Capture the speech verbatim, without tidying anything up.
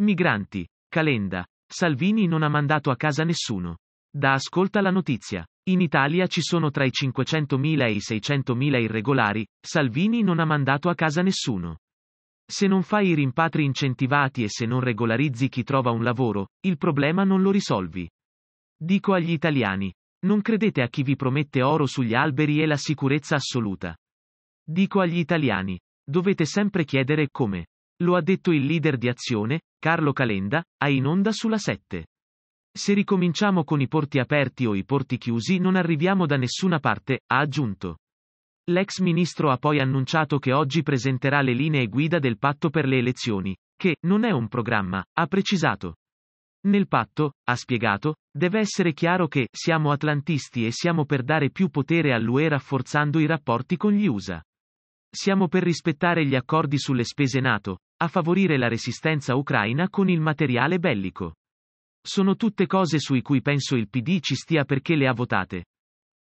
Migranti. Calenda. Salvini non ha mandato a casa nessuno. Da Ascolta la Notizia. In Italia ci sono tra i cinquecentomila e i seicentomila irregolari, Salvini non ha mandato a casa nessuno. Se non fai i rimpatri incentivati e se non regolarizzi chi trova un lavoro, il problema non lo risolvi. Dico agli italiani, non credete a chi vi promette oro sugli alberi e la sicurezza assoluta. Dico agli italiani, dovete sempre chiedere come. Lo ha detto il leader di Azione, Carlo Calenda, a InOnda sulla sette. Se ricominciamo con i porti aperti o i porti chiusi non arriviamo da nessuna parte, ha aggiunto. L'ex ministro ha poi annunciato che oggi presenterà le linee guida del patto per le elezioni, che non è un programma, ha precisato. Nel patto, ha spiegato, deve essere chiaro che siamo atlantisti e siamo per dare più potere all'U E rafforzando i rapporti con gli U S A. Siamo per rispettare gli accordi sulle spese NATO, a favorire la resistenza ucraina con il materiale bellico. Sono tutte cose sui cui penso il P D ci stia perché le ha votate.